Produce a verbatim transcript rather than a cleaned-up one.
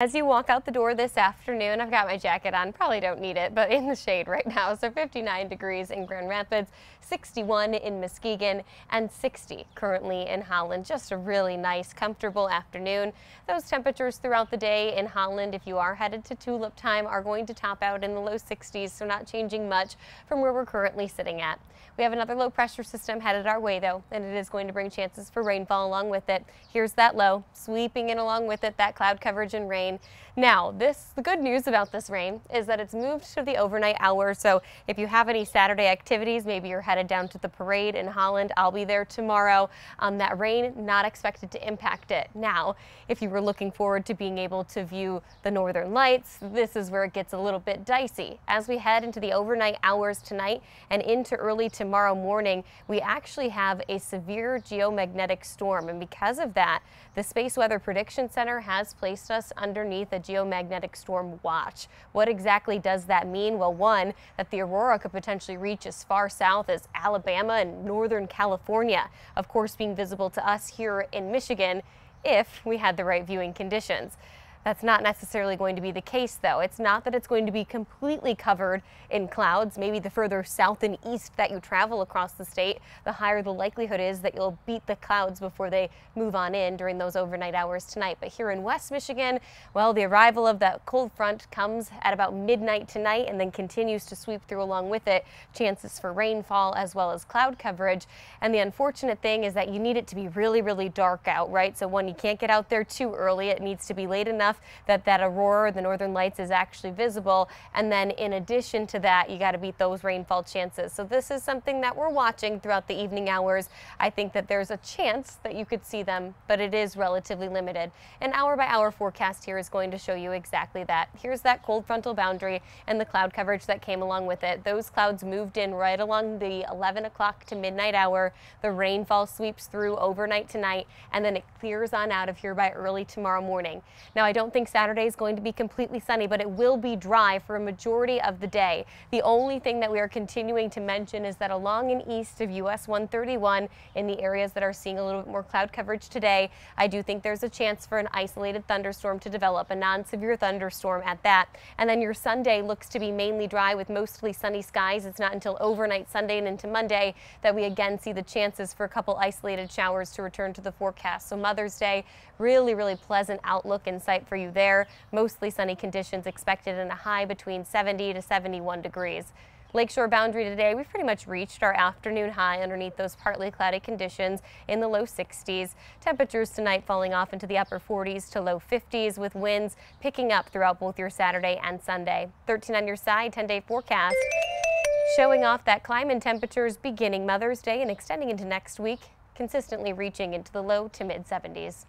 As you walk out the door this afternoon, I've got my jacket on, probably don't need it, but in the shade right now. So fifty-nine degrees in Grand Rapids, sixty-one in Muskegon, and sixty currently in Holland. Just a really nice, comfortable afternoon. Those temperatures throughout the day in Holland, if you are headed to tulip time, are going to top out in the low sixties, so not changing much from where we're currently sitting at. We have another low pressure system headed our way though, and it is going to bring chances for rainfall along with it. Here's that low, sweeping in along with it, that cloud coverage and rain. Now, this the good news about this rain is that it's moved to the overnight hour. So if you have any Saturday activities, maybe you're headed down to the parade in Holland, I'll be there tomorrow. Um, that rain not expected to impact it. Now, if you were looking forward to being able to view the northern lights, this is where it gets a little bit dicey. As we head into the overnight hours tonight and into early tomorrow morning, we actually have a severe geomagnetic storm. And because of that, the Space Weather Prediction Center has placed us under underneath a geomagnetic storm watch. What exactly does that mean? Well, one, that the Aurora could potentially reach as far south as Alabama and Northern California, of course being visible to us here in Michigan if we had the right viewing conditions. That's not necessarily going to be the case though. It's not that it's going to be completely covered in clouds. Maybe the further south and east that you travel across the state, the higher the likelihood is that you'll beat the clouds before they move on in during those overnight hours tonight. But here in West Michigan, well, the arrival of that cold front comes at about midnight tonight and then continues to sweep through along with it. Chances for rainfall as well as cloud coverage. And the unfortunate thing is that you need it to be really, really dark out, right? So one, you can't get out there too early. It needs to be late enough that that aurora, the northern lights, is actually visible. And then in addition to that, you got to beat those rainfall chances. So this is something that we're watching throughout the evening hours. I think that there's a chance that you could see them, but it is relatively limited. An hour by hour forecast here is going to show you exactly that. Here's that cold frontal boundary and the cloud coverage that came along with it. Those clouds moved in right along the eleven o'clock to midnight hour. The rainfall sweeps through overnight tonight, and then it clears on out of here by early tomorrow morning. Now, I don't I don't think Saturday is going to be completely sunny, but it will be dry for a majority of the day. The only thing that we are continuing to mention is that along and east of U S one thirty-one, in the areas that are seeing a little bit more cloud coverage today, I do think there's a chance for an isolated thunderstorm to develop, a non-severe thunderstorm at that. And then your Sunday looks to be mainly dry with mostly sunny skies. It's not until overnight Sunday and into Monday that we again see the chances for a couple isolated showers to return to the forecast. So Mother's Day, really, really pleasant outlook in sight for you there. Mostly sunny conditions expected in a high between seventy to seventy-one degrees. Lakeshore boundary today, we've pretty much reached our afternoon high underneath those partly cloudy conditions in the low sixties. Temperatures tonight falling off into the upper forties to low fifties with winds picking up throughout both your Saturday and Sunday. thirteen on your side, ten day forecast. Showing off that climb in temperatures beginning Mother's Day and extending into next week, consistently reaching into the low to mid seventies.